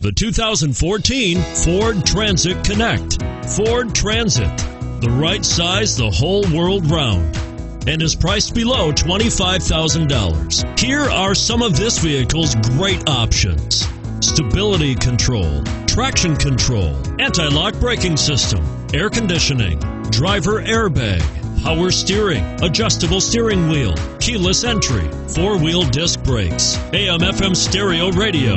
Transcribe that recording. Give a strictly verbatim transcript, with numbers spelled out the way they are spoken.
The two thousand fourteen Ford Transit Connect. Ford Transit, the right size the whole world round, and is priced below twenty-five thousand dollars. Here are some of this vehicle's great options: stability control, traction control, anti-lock braking system, air conditioning, driver airbag, power steering, adjustable steering wheel, keyless entry, four-wheel disc brakes, A M F M stereo radio.